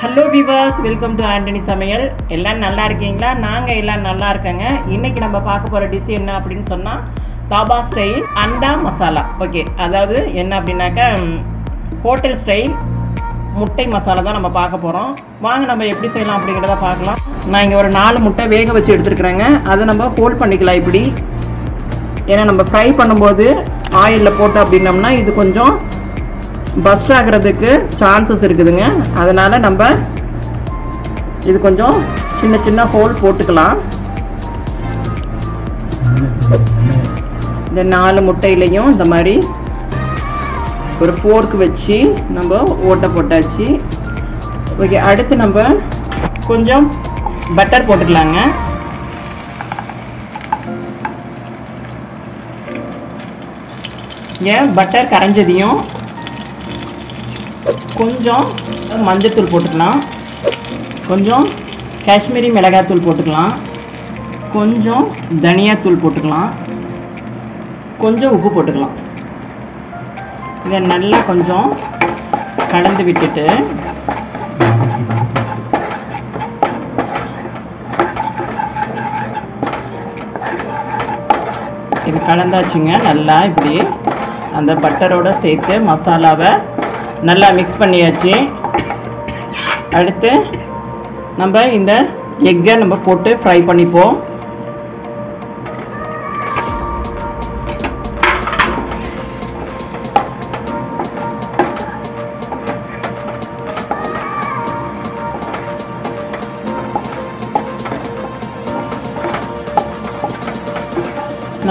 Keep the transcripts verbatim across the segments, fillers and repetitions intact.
Hello viewers welcome to आंटनी சமையல் எல்லாம் நல்லா இருக்கீங்களா நாங்க எல்லாம் நல்லா இருக்கங்க இன்னைக்கு நம்ம பார்க்க போற டிஷ் என்ன அப்படினு சொன்னா தாபா ஸ்டைல் அண்டா மசாலா ஓகே அதாவது என்ன அப்படினாக்க ஹோட்டல் ஸ்டைல் முட்டை மசாலா தான் நம்ம பார்க்க போறோம் வாங்க நம்ம எப்படி செய்யலாம் அப்படிங்கறத பார்க்கலாம் நான் இங்க ஒரு நாலு முட்டை வேக வச்சு எடுத்துக்கறேங்க அத நம்ம ஹோல் பண்ணிக்கலாம் இப்படி ஏனா நம்ம ஃப்ரை பண்ணும்போது ஆயில்ல போட்டு அப்படினம்னா இது கொஞ்சம் बस्ट ஆகிறதுக்கு चांसेस இருக்குதுங்க அதனால நம்ம இது கொஞ்சம் சின்ன சின்ன ஹோல் போட்டுக்கலாம் இந்த நாலு முட்டையிலயும் இந்த மாதிரி ஒரு fork வச்சு நம்ம ஓட்ட போட்டாச்சு ஓகே அடுத்து நம்ம கொஞ்சம் பட்டர் போட்டுக்கலாம்ங்க ये பட்டர் கரஞ்சதியும் கொஞ்சம் மஞ்சள் தூள் போட்டுக்கலாம் கொஞ்சம் காஷ்மீரி மிளகாய் தூள் போட்டுக்கலாம் கொஞ்சம் தனியா தூள் போட்டுக்கலாம் கொஞ்சம் உப்பு போட்டுக்கலாம் இத நல்லா கொஞ்சம் கலந்து விட்டுட்டு இது கலந்தாச்சுங்க நல்லா இப்படி அந்த பட்டரோட சேர்த்து மசாலாவை நல்லா மிக்ஸ் பண்ணியாச்சு அடுத்து நம்ம இந்த எக்கை நம்ம போட்டு ஃப்ரை பண்ணிப்போம்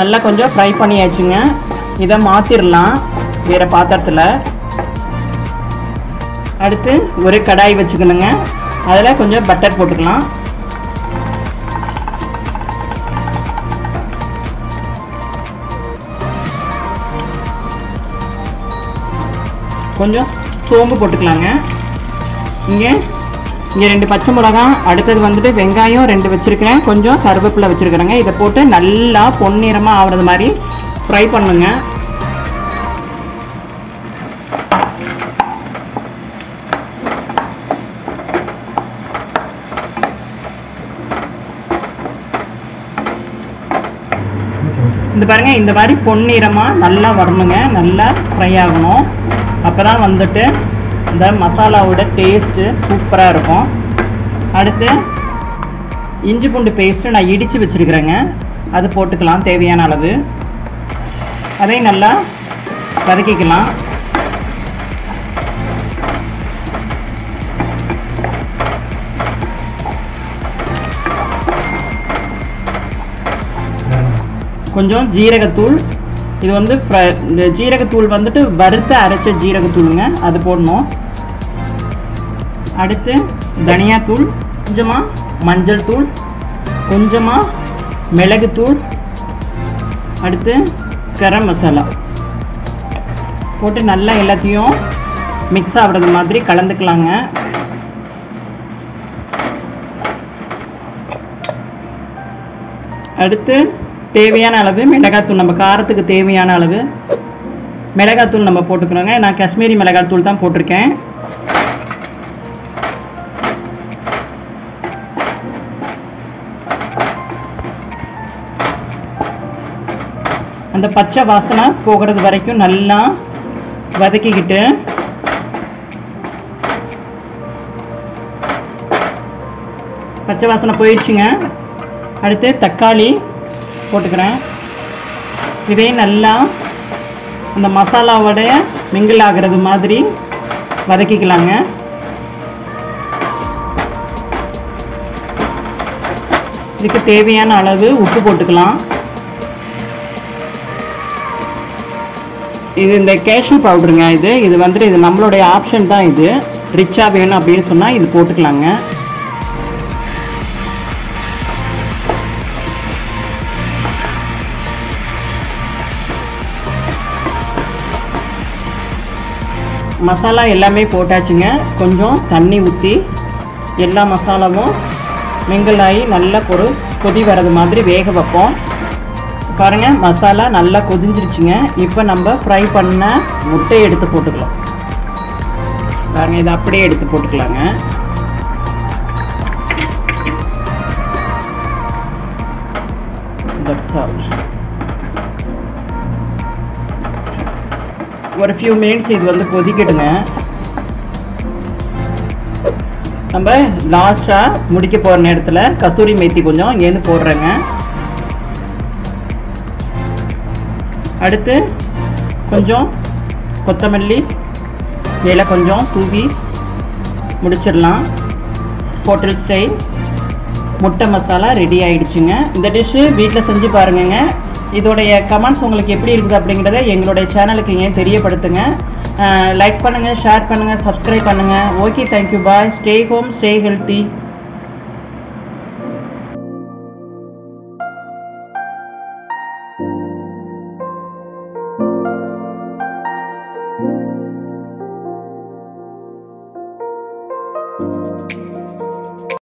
நல்லா கொஞ்சம் ஃப்ரை பண்ணியாச்சுங்க இத மாத்திரலாம் வேற பாத்திரத்துல அடுத்து ஒரு கடாய் வச்சுக்கணுங்க அதுல கொஞ்சம் பட்டர் போட்டுக்கலாம் கொஞ்சம் சோம்பு போட்டுக்கலாங்க இங்க இங்க ரெண்டு பச்சை மிளகாய் அடுத்து வந்துட்டு வெங்காயம் ரெண்டு வச்சிருக்கேன் கொஞ்சம் கருவேப்பிலை வச்சிருக்கறேங்க இத போட்டு நல்லா பொன்னிறமா ஆவறது மாதிரி ஃப்ரை பண்ணுங்க இந்த பாருங்க இந்த மாதிரி பொன்னிறமா நல்லா வரணுங்க நல்லா ஃப்ரை ஆகணும் அப்பதான் வந்துட்டு இந்த மசாலாவோட டேஸ்ட் சூப்பரா இருக்கும் அடுத்து இஞ்சி பூண்டு பேஸ்ட் நான் இடிச்சு வச்சிருக்கேங்க அது போட்டுக்கலாம் தேவையான அளவு அதை நல்லா வதக்கிக்கலாம் கொஞ்சம் ஜீரகத்தூள் இது வந்து ஜீரகத்தூள் வந்துட்டு வறுத்து அரைச்ச ஜீரகத்தூளுங்க அது போடணும் அடுத்து தனியா தூள் கொஞ்சமா மஞ்சள் தூள் கொஞ்சமா மிளகு தூள் அடுத்து கரம் மசாலா போட்டு நல்லா எல்லாத்தையும் மிக்ஸ் ஆகிறது மாதிரி கலந்துக்கலாங்க அடுத்து தேவையான அளவு மிளகாத்தூள் நம்ம காரத்துக்கு தேவையான அளவு மிளகாத்தூள் நம்ம போட்டுக்கிறோங்க நான் காஷ்மீரி மிளகாத்தூள் தான் போட்டிருக்கேன் அந்த பச்சை வாசனை போகிறது வரைக்கும் நல்லா வதக்கிக்கிட்டு பச்சை வாசனை போயிடுச்சுங்க அடுத்து தக்காளி போட்டுக்கிறேன் இதே நல்லா அந்த மசாலாவோட மிங்கிள் ஆகிறது மாதிரி வதக்கிக்கலாங்க இதுக்கு தேவையான அளவு உப்பு போட்டுக்கலாம் இது இந்த கேஷ்யூ பவுடருங்க இது இது வந்துட்டு இது நம்மளுடைய ஆப்ஷன் தான் இது ரிச்சாக வேணும் அப்படின்னு சொன்னால் இது போட்டுக்கலாங்க மசாலா எல்லாமே போட்டாச்சுங்க கொஞ்சம் தண்ணி ஊற்றி எல்லா மசாலாவும் மிங்கிள் ஆகி நல்லா ஒரு கொதி வரது மாதிரி வேக வைப்போம் பாருங்கள் மசாலா நல்லா கொதிஞ்சிருச்சுங்க இப்போ நம்ம ஃப்ரை பண்ண முட்டையை எடுத்து போட்டுக்கலாம் பாருங்கள் இதை அப்படியே எடுத்து போட்டுக்கலாங்க that's out. For a few minutes it will kodikidunga. நம்ம லாஸ்டா முடிக்க போற நேரத்துல கஸ்தூரி மேத்தி கொஞ்சம் இங்க வந்து போடுறேங்க. அடுத்து கொஞ்சம் கொத்தமல்லி இலை கொஞ்சம் தூவி முடிச்சிரலாம். ஹோட்டல் ஸ்டைல் முட்டை மசாலா ரெடி ஆயிடுச்சுங்க. இந்த டிஷ் வீட்ல செஞ்சு பாருங்கங்க. இதோடைய கமெண்ட்ஸ் உங்களுக்கு எப்படி இருக்குது அப்படிங்கறதை எங்களுடைய சேனலுக்கு இங்க தெரியப்படுத்துங்க. லைக் பண்ணுங்க, ஷேர் பண்ணுங்க, சப்ஸ்கிரைப் பண்ணுங்க. Okay, thank you, bye. Stay home, stay healthy. Thank you.